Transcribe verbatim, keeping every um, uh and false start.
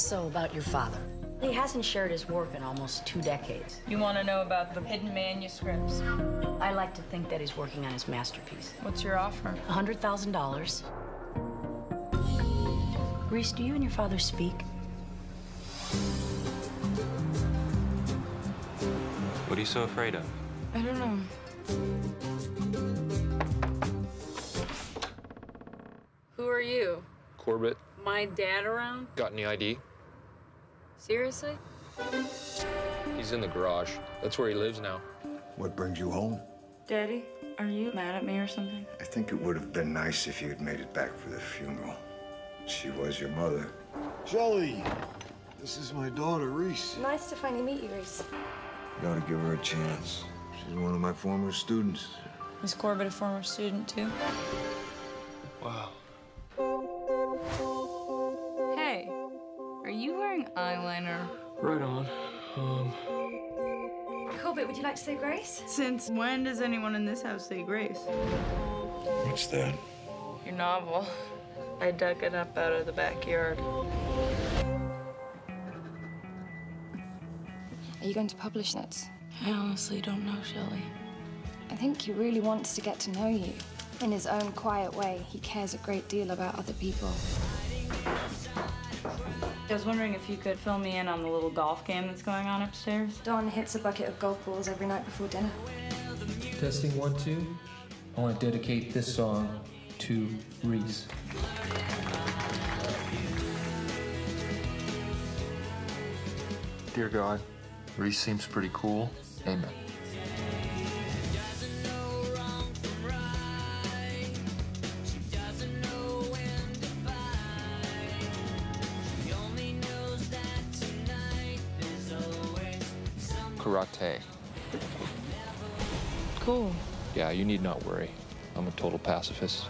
So, about your father. He hasn't shared his work in almost two decades. You want to know about the hidden manuscripts? I like to think that he's working on his masterpiece. What's your offer? one hundred thousand dollars. Reese, do you and your father speak? What are you so afraid of? I don't know. Who are you? Corbett. My dad around? Got any I D? Seriously? He's in the garage. That's where he lives now. What brings you home? Daddy, are you mad at me or something? I think it would have been nice if you had made it back for the funeral. She was your mother. Shelly, this is my daughter, Reese. Nice to finally meet you, Reese. You ought to give her a chance. She's one of my former students. Miss Corbett, a former student, too? Wow. Are you wearing eyeliner? Right on. Um... Corbett, would you like to say grace? Since when does anyone in this house say grace? What's that? Your novel. I dug it up out of the backyard. Are you going to publish that? I honestly don't know, Shelley. I think he really wants to get to know you. In his own quiet way, he cares a great deal about other people. I was wondering if you could fill me in on the little golf game that's going on upstairs. Don hits a bucket of golf balls every night before dinner. Testing one, two. I want to dedicate this song to Reese. Dear God, Reese seems pretty cool. Amen. Karate. Cool. Yeah, you need not worry. I'm a total pacifist.